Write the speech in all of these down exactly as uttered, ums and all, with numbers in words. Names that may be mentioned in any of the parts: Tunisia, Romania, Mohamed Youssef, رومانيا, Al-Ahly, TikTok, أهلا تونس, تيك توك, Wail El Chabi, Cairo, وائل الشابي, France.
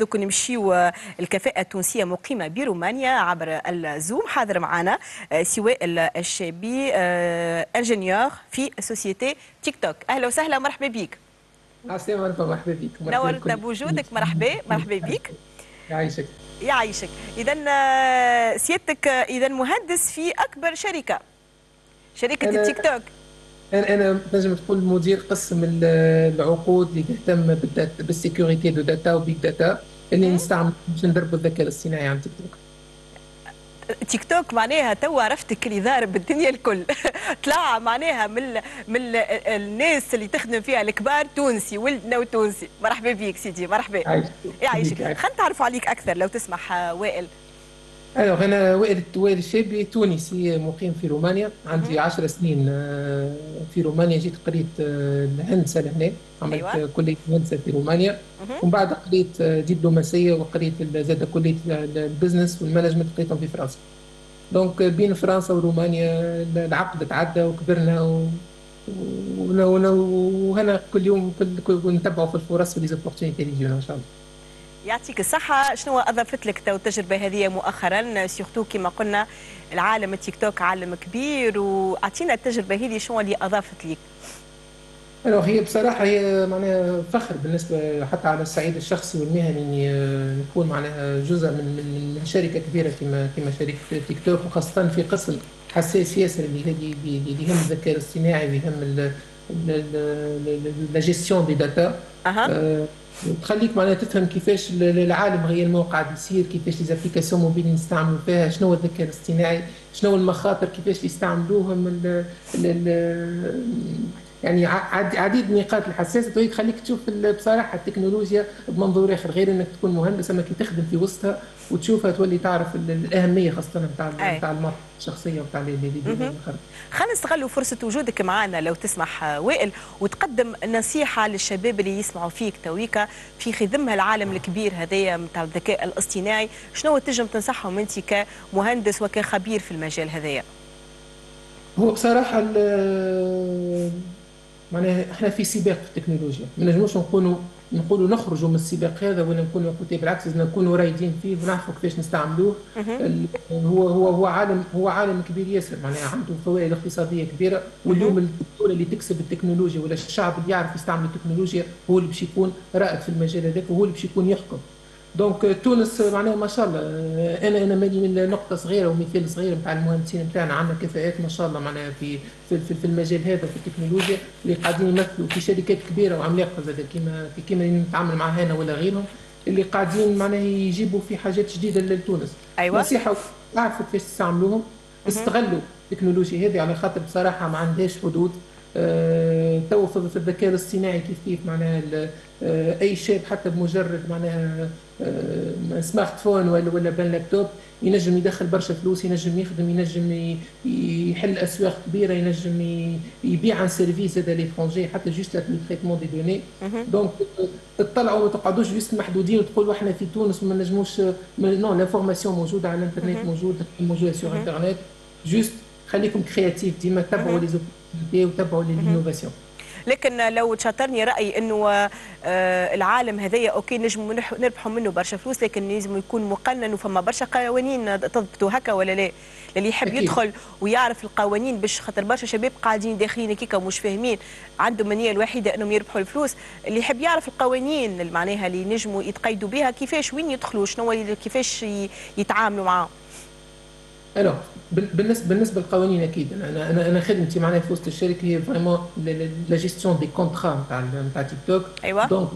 دوك نمشيو الكفاءة التونسية مقيمة برومانيا عبر الزوم. حاضر معنا سي وائل الشابي انجينيور في سوسيتي تيك توك. أهلا وسهلا، مرحبا بك. السلام عليكم، مرحبا بك، نورتنا بوجودك. مرحبا مرحبا بك، يعيشك يعيشك. إذا سيادتك إذا مهندس في أكبر شركة، شركة التيك توك. انا انا تنجم تقول مدير قسم العقود اللي تهتم بالداتا بالسيكوريتي دو داتا وبيج داتا اللي نستعمل باش نضربوا الذكاء الاصطناعي على تيك توك. تيك توك معناها توا عرفتك اللي ضارب الدنيا الكل طلع معناها من من الناس اللي تخدم فيها الكبار تونسي، ولدنا وتونسي. مرحبا بيك سيدي، مرحبا، يعيشك. خلينا نتعرف عليك اكثر لو تسمح وائل. ألوغ أنا وائل وائل الشابي، تونسي مقيم في رومانيا، عندي عشر سنين في رومانيا. جيت قريت الهندسة لهنا، عملت أيوة. كلية الهندسة في رومانيا، ومن بعد قريت دبلوماسية وقريت زاد كلية البزنس والمانجمنت قريتهم في فرنسا. دونك بين فرنسا ورومانيا العقد تعدى وكبرنا وهنا كل يوم نتبعوا في الفرص وليزوبورتينيتي اللي يجونا إن شاء الله. يعطيك الصحة. شنو أضافت لك تو التجربة هذه مؤخرا، سيرتو كما قلنا العالم التيك توك عالم كبير، وأعطينا التجربة هذه شنو اللي أضافت لك؟ هي بصراحة هي معناها فخر بالنسبة حتى على الصعيد الشخصي والمهني إني نكون معناها جزء من من من شركة كبيرة كما كما شركة تيك توك، وخاصة في قسم حساس ياسر اللي يهم الذكاء الاصطناعي ويهم لا جيستيون دي داتا. أها. تخليك معناها تفهم كيفاش العالم غير الموقع قاعد يصير، كيفاش ليزابليكاسيون موبيل نستعملوا فيها، شنو الذكاء الاصطناعي، شنو المخاطر، كيفاش يستعملوهم ال ال يعني عديد النقاط الحساسه. تولي تخليك تشوف بصراحه التكنولوجيا بمنظور اخر غير انك تكون مهندس، اما كي تخدم في وسطها وتشوفها تولي تعرف الاهميه خاصه نتاع نتاع المرأة الشخصيه ونتاع اللي خلينا نستغلوا فرصه وجودك معنا لو تسمح وائل، وتقدم نصيحه للشباب اللي يسمعوا فيك تويكا في خدمها العالم الكبير هذايا نتاع الذكاء الاصطناعي. شنو تنجم تنصحهم انت كمهندس وكخبير في المجال هذايا؟ هو بصراحه معناها احنا في سباق في التكنولوجيا، ما نجموش نكونوا نقولوا نخرجوا من السباق هذا ولا نكونوا كوتي، بالعكس لازم نكونوا رايدين فيه ونعرفوا كيفاش نستعملوه. هو هو هو عالم هو عالم كبير ياسر، معناها عنده فوائد اقتصاديه كبيره، واليوم الدوله اللي تكسب التكنولوجيا ولا الشعب اللي يعرف يستعمل التكنولوجيا هو اللي باش يكون رائد في المجال هذاك وهو اللي باش يكون يحكم. دونك تونس معناها ما شاء الله، انا انا مالي من نقطه صغيره ومثال صغير نتاع المهندسين نتاعنا، عندنا كفاءات ما شاء الله معناها في في, في المجال هذا في التكنولوجيا اللي قاعدين يمثلوا في شركات كبيره وعملاقه زاد كيما كيما نتعامل معها هنا ولا غيرهم، اللي قاعدين معناها يجيبوا في حاجات جديده لتونس. ايوه نصيحه، اعرفوا كيفاش تستعملوهم، استغلوا التكنولوجيا هذه على خاطر بصراحه ما عندهاش حدود. تو في الذكاء الاصطناعي كيف كيف معناها اي شاب حتى بمجرد معناها سمارت فون ولا ولا بان لابتوب ينجم يدخل برشا فلوس، ينجم يخدم، ينجم يحل اسواق كبيره، ينجم يبيع عن سيرفيس هذا ليفرونجي حتى جوست لو تريتمون دي دوني. دونك اطلعوا ما تقعدوش جوست محدودين وتقولوا احنا في تونس ما نجموش، نو لافورماسيون موجوده على الانترنت، موجوده موجوده سور انترنت. جوست خليكم كرياتيف ديما، تبعوا لي وتبعوا للانوفاسيون. لكن لو تشاطرني رايي انه العالم هذايا اوكي نجم نربحوا منه برشا فلوس، لكن لازم يكون مقنن وفما برشا قوانين تضبطوا هكا ولا لا؟ اللي يحب يدخل ويعرف القوانين، باش خاطر برشا شباب قاعدين داخلين هكاكا ومش فاهمين، عندهم النيه الوحيده انهم يربحوا الفلوس. اللي يحب يعرف القوانين اللي معناها اللي ينجموا يتقيدوا بها، كيفاش وين يدخلوا، شنو كيفاش يتعاملوا معاهم. الو بالنسبه بالنسبه للقوانين اكيد انا انا انا خدمتي معناها في وسط الشركه هي فريمون لا جيستيون دي كونترا نتاع نتاع تيك توك. أيوة. دونك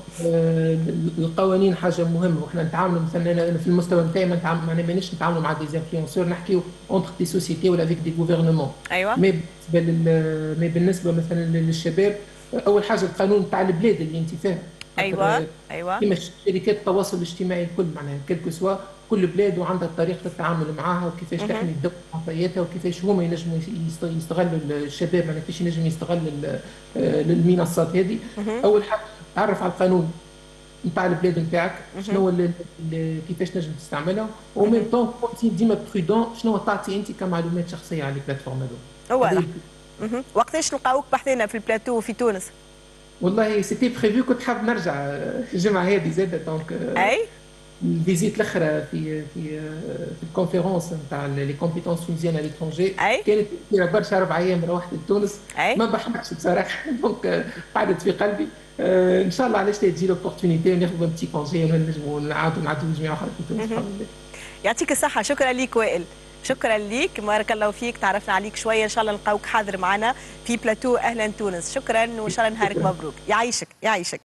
القوانين حاجه مهمه، وحنا نتعاملوا مثلا انا في المستوى نتاعي معناها مانيش نتعاملوا مع دي انفلونسور، نحكيو اونتر دي سوسيتي ولا افيك دي غوفرنمون. ايوه مي بالنسبه, بالنسبة مثلا للشباب، اول حاجه القانون تاع البلاد اللي انت فاهم. ايوه ايوه كيما شركات التواصل الاجتماعي الكل معناها كلكو سوا كل بلاد وعندها طريقه التعامل معها وكيفاش تحمي الدوله معطياتها وكيفاش هما ينجموا يستغلوا الشباب، معناها كيفاش ينجم يستغل المنصات هذه. اول حاجه تعرف على القانون نتاع البلاد نتاعك، شنو كيفاش نجم تستعملها، وميم طون ديما برودون شنو تعطي انت كمعلومات شخصيه على البلاتفورم هذوما. هو وقتاش نلقاوك بحثنا في البلاتو في تونس؟ والله سيتي بريفي، كنت حاب نرجع الجمعه هذه زاده، دونك اي الفيزيت الاخرى في في في الكونفيرونس نتاع لي كومبيتونس تونيزيان على ليترونجي كانت برشا اربع ايام روحت لتونس ما بحكش بصراحه دونك قعدت في قلبي. ان شاء الله علاش لا تجي لوبورتونيتي وناخذ بتي كونجي ونجموا نعاودوا نعدوا جميع واحد في تونس. يعطيك الصحه، شكرا ليك وائل، شكرا ليك، بارك الله فيك، تعرفنا عليك شويه، ان شاء الله نلقاوك حاضر معنا في بلاتو اهلا تونس. شكرا وان شاء الله نهارك مبروك. يعيشك يعيشك.